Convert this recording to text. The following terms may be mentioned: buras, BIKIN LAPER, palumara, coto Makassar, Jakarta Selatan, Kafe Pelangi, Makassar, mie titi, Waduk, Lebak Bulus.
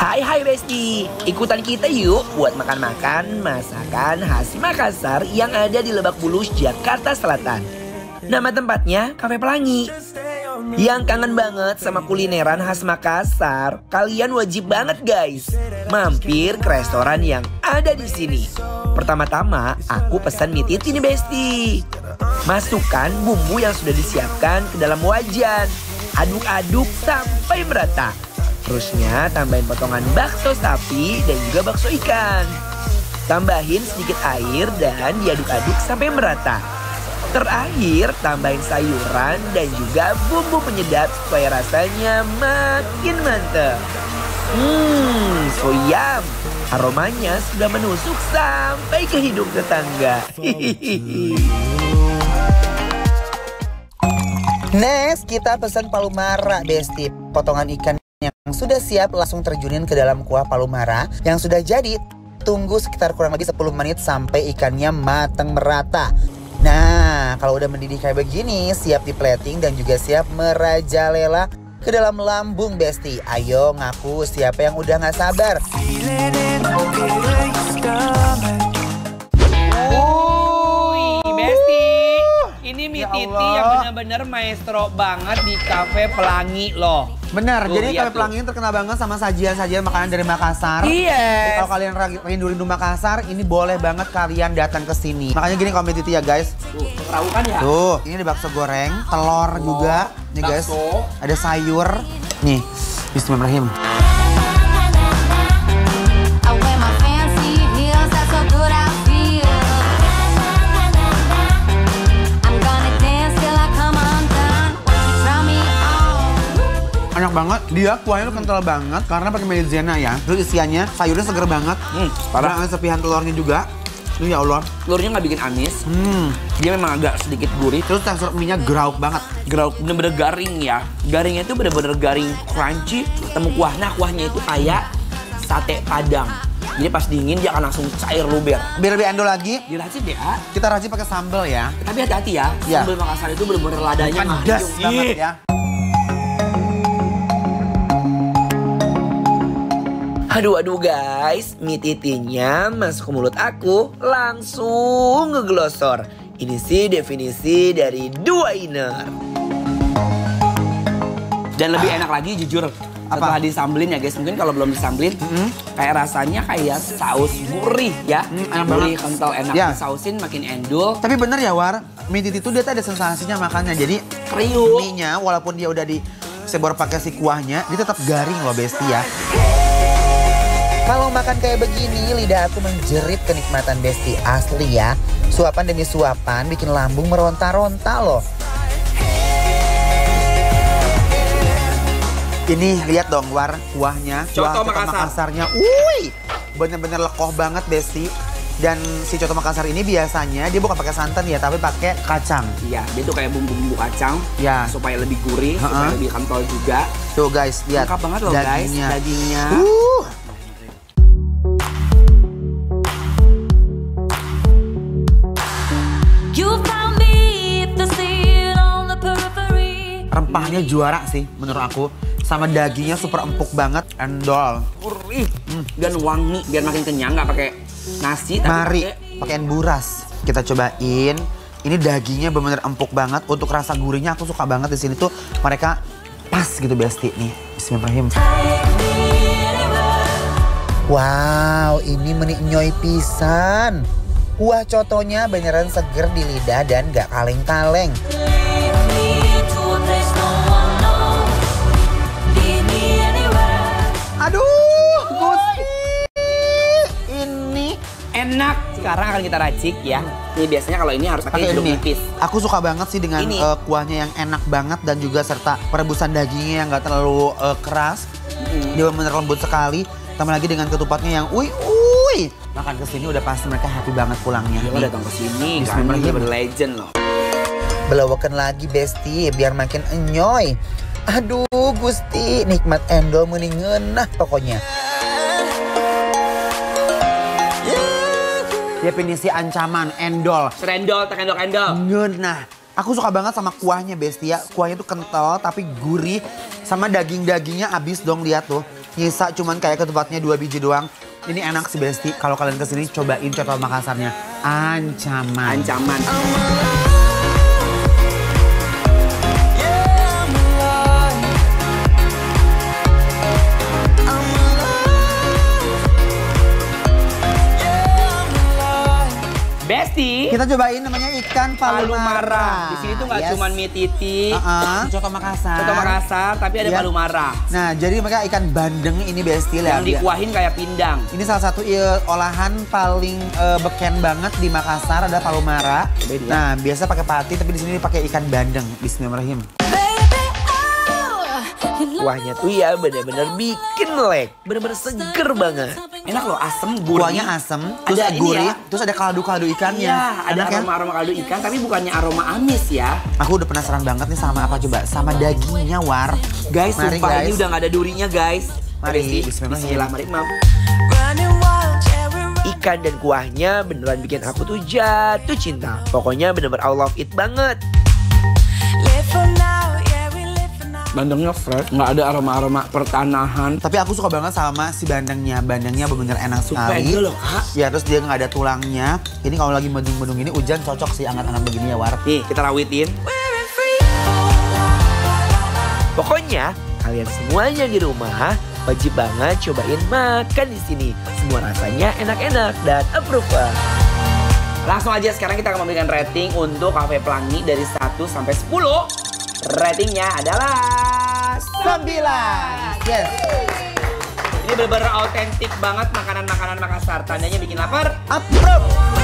Hai Besti, ikutan kita yuk buat makan-makan masakan khas Makassar yang ada di Lebak Bulus, Jakarta Selatan. Nama tempatnya Kafe Pelangi. Yang kangen banget sama kulineran khas Makassar, kalian wajib banget guys mampir ke restoran yang ada di sini. Pertama-tama aku pesan mie titik nih Besti. Masukkan bumbu yang sudah disiapkan ke dalam wajan. Aduk-aduk sampai merata. Terusnya tambahin potongan bakso sapi dan juga bakso ikan. Tambahin sedikit air dan diaduk-aduk sampai merata. Terakhir tambahin sayuran dan juga bumbu penyedap supaya rasanya makin mantep. So yum. Aromanya sudah menusuk sampai ke hidung tetangga. Next kita pesan palu mara Besti. Potongan ikan yang sudah siap langsung terjunin ke dalam kuah palu mara yang sudah jadi. Tunggu sekitar kurang lebih 10 menit sampai ikannya matang merata. Nah, kalau udah mendidih kayak begini, siap di plating dan juga siap merajalela ke dalam lambung Besti. Ayo ngaku siapa yang udah nggak sabar. Ini mie titi yang benar-benar maestro banget di Kafe Pelangi loh. Benar, jadi Kafe Pelangi terkenal banget sama sajian-sajian makanan dari Makassar. Iya. Kalau kalian rindu-rindu Makassar, ini boleh banget kalian datang ke sini. Makanya gini kalau mie titi ya guys. Tuh, perahu kan ya? Tuh, ini ada bakso goreng, telur juga. Nih guys, ada sayur. Nih, bismillahirrahmanirrahim. Enak banget, dia kuahnya tuh kental banget karena pakai maizena ya. Terus isiannya, sayurnya seger banget. Parah. Ada sepihan telurnya juga. Ini ya Allah. Telurnya nggak bikin amis. Dia memang agak sedikit gurih. Terus tekstur mie-nya grauk banget. Grauk, bener-bener garing ya. Garingnya itu bener-bener garing crunchy. Ketemu kuahnya, kuahnya itu kayak sate padang. Jadi pas dingin dia akan langsung cair luber. Biar lebih endol lagi, diracik deh. Kita racik pakai sambal ya. Tapi hati-hati ya. Sambal Makassar itu bener-bener ladanya pedas banget ya. Aduh guys, mie titinya masuk ke mulut aku langsung ngeglosor. Ini sih definisi dari dua iner. Dan lebih enak lagi jujur setelah disambelin ya guys. Mungkin kalau belum disambelin kayak rasanya kayak saus gurih ya. Gurih kental enak disausin makin endul. Tapi bener ya War, mie titi itu dia tuh ada sensasinya makannya. Jadi kriuk. Mie-nya walaupun dia udah disebor pakai si kuahnya, dia tetap garing loh Besti ya. Kalau makan kayak begini, lidah aku menjerit kenikmatan Besti asli ya. Suapan demi suapan bikin lambung meronta-ronta loh. Ini lihat dong War, kuahnya, kuah coto Makassarnya. Wuih, bener-bener lekoh banget Besti. Dan si coto Makassar ini biasanya dia bukan pakai santan ya, tapi pakai kacang. Iya, dia tuh kayak bumbu-bumbu kacang ya. Supaya lebih gurih, supaya lebih kental juga. Tuh guys, lihat. Lengkap banget loh dagingnya. Guys, dagingnya. Rempahnya juara sih menurut aku, sama dagingnya super empuk banget, endol, gurih dan wangi, biar makin kenyang. Nggak pakai nasi, mari pakai buras. Kita cobain, ini dagingnya benar-benar empuk banget. Untuk rasa gurihnya aku suka banget di sini tuh, mereka pas gitu Besti nih. Bismillahirrahmanirrahim. Wow, ini meniknyoi pisan. Kuah cotonya beneran seger di lidah dan nggak kaleng-kaleng. Enak. Sekarang akan kita racik ya. Ini biasanya kalau ini harus pakai jeruk nipis. Aku suka banget sih dengan kuahnya yang enak banget dan juga serta perebusan dagingnya yang nggak terlalu keras. Dia benar lembut sekali. Tambah lagi dengan ketupatnya yang uy. Makan kesini udah pasti mereka happy banget pulangnya. Udah datang kesini, karena dia berlegend loh. Belawakan lagi Besti, biar makin enjoy. Aduh Gusti, nikmat endol meuning ngeunah pokoknya. Definisi ancaman, endol. Serendol, terendol, endol. Ngeunah. Aku suka banget sama kuahnya, Bestia. Kuahnya tuh kental tapi gurih. Sama daging-dagingnya abis dong, lihat tuh. Nyisa cuman kayak ketupatnya 2 biji doang. Ini enak sih, Besti. Kalau kalian kesini cobain coto Makassarnya. Ancaman. Ancaman. Besti, kita cobain namanya ikan palumara. Di sini tuh nggak cuma mie titi, coto Makassar, tapi ada palumara. Nah, jadi mereka ikan bandeng ini, Besti, yang dikuahin kayak pindang. Ini salah satu olahan paling beken banget di Makassar, ada palumara. Beda. Nah, biasa pakai pati, tapi di sini pakai ikan bandeng. Bismillahirrahmanirrahim. Kuahnya tuh ya bener-bener bikin lek, bener-bener seger banget. Enak loh, asem, gurih. Kuahnya asem, terus ada gurih, terus ada kaldu-kaldu ikannya. Iya, ada aroma-aroma kaldu ikan, tapi bukannya aroma amis ya. Aku udah penasaran banget nih sama apa coba, sama dagingnya, War. Guys, mari, sumpah guys. Ini udah gak ada durinya, guys. Mari, bismillahirrahmanirrahim. Ikan dan kuahnya beneran bikin aku tuh jatuh cinta. Pokoknya bener-bener I love it banget. Bandengnya fresh, nggak ada aroma-aroma pertanahan. Tapi aku suka banget sama si bandengnya. Bandengnya bener-bener enak sekali. Super loh, Kak. Ya, terus dia nggak ada tulangnya. Ini kalau lagi mendung-mendung ini hujan cocok sih anget-anget begini ya, War. Nih, kita rawitin. Pokoknya kalian semuanya di rumah wajib banget cobain makan di sini. Semua rasanya enak-enak dan approve. Langsung aja sekarang kita akan memberikan rating untuk Kafe Pelangi dari 1 sampai 10. Ratingnya adalah 9. Yes. Ini bener-bener autentik banget makanan-makanan Makassar. Tandanya bikin lapar. Approve.